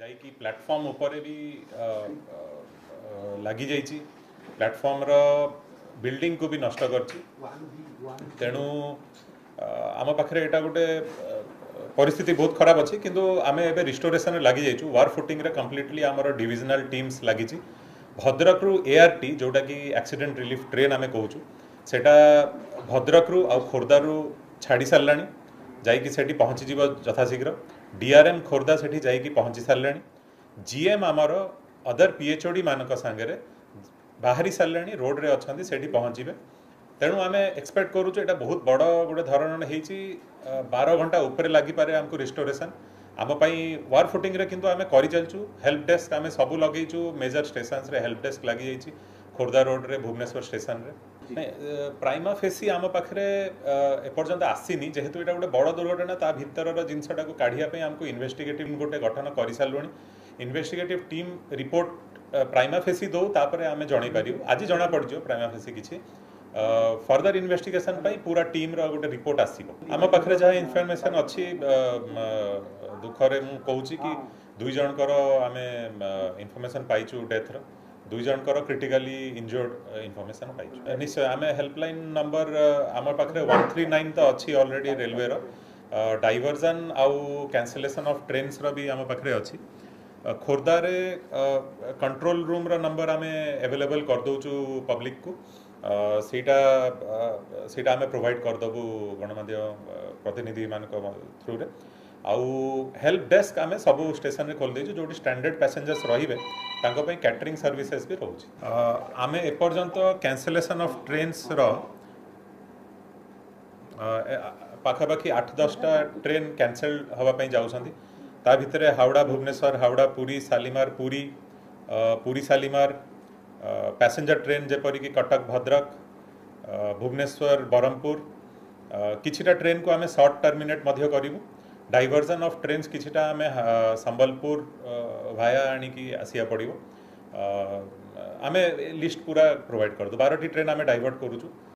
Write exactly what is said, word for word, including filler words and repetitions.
जाइकी platform उपरे भी लगी जाइची प्लेटफॉर्म रो बिल्डिंग को भी नष्ट करची तेणु आम पाखे एटा गोटे परिस्थिति बहुत खराब अच्छी किंतु आमे एबे रिस्टोरेशन लगी जाइचू वार फुटिंग रे कंप्लीटली आमर डिविजनल टीम्स लगी भद्रक रु एआरटी जोटा कि एक्सीडेंट रिलीफ ट्रेन आमे कहूचू सेटा भद्रक रु आ खोर्धा रु छाड़ी सारलाणी जाइकी सेठी पहुँची जीव यथाशीघ्र डीआरएम खोर्धा सेठी जाइकी पहुँची सारलाणी जीएम आमर अदर पीएचओडी मानक सांगरे बाहरी सारलाणी रोड रे अछंती सेठी पहुँचीबे तेणु आम एक्सपेक्ट करूचु एटा बहुत बड़ गोटे धरण हेची बारह घंटा उपरे लागी पारे आमको रिस्टोरेशन आम पाई वार फुटिंग रे किंतु आम करि चलचु हेल्प डेस्क आम सबू लगेचु मेजर स्टेशन्स रे हेल्प डेस्क लगी जाइची खोर्धा रोड रे भुवनेश्वर स्टेशन रे प्राइमा फेसी आम पाखे एपर्यंत आसीनी जेहेतु एटा गोटे बड़ दुर्घटना ता भितर जिनसटा को काढ़िया पे आमको इन्वेस्टिगेटिव गोटे गठन कर सारूनी investigative team report prima facie दो तापर आम जन पार आज जना पड़ज प्राइमा फेसी किसी फर्दर इन्वेस्टिगेशन पाई पूरा टीम रो गोटे रिपोर्ट आसीबो आम पाखे जहाँ इनफर्मेशन अच्छी दुखरे मु कहूँ कि दुई जनकर आम इनफर्मेशन पाइचु डेथ रो दुई जनकर क्रिटिकाली इंजर्ड इनफर्मेशन पाई निश्चय आम हेल्पलाइन नंबर आम पाखे वन थ्री नाइन तो अच्छी ऑलरेडी रेलवे रो डाइवर्जन आउ कैंसिलेशन ऑफ ट्रेन्स रो भी आम पाखे अच्छी खोर्धा रे कंट्रोल रूम रो नंबर आम एवेलेबल कर दोचु पब्लिक को सेटा सेटा आम प्रोवाइड कर दबु गणमाध्यम प्रतिनिधि मान थ्रू रे आउ हेल्प डेस्क आम सब स्टेशन रे खोल देछु जोटी स्टैंडर्ड पैसेंजर्स रहिबे तांको पई कैटरिंग सर्विसेस भी रहउछि आम एपर्यंत कैंसिलेशन ऑफ ट्रेन्स रो पाखापाखि आठ दसटा ट्रेन कैंसल हवा पई जाउछन्ती ता भितरे हावड़ा भुवनेश्वर हावड़ा पूरी सालीमार पूरी पूरी सालीमार पैसेंजर ट्रेन जेपरि कि कटक भद्रक भुवनेश्वर ब्रह्मपुर किछिटा ट्रेन को आम शॉर्ट टर्मिनेट मध्य करिवु डाइवर्जन ऑफ ट्रेन्स किछिटा आम संबलपुर भाया आनिकी आसिया पड़ो आम लिस्ट पूरा प्रोवाइड कर दो बारह टी ट्रेन आम डाइवर्ट करूचु।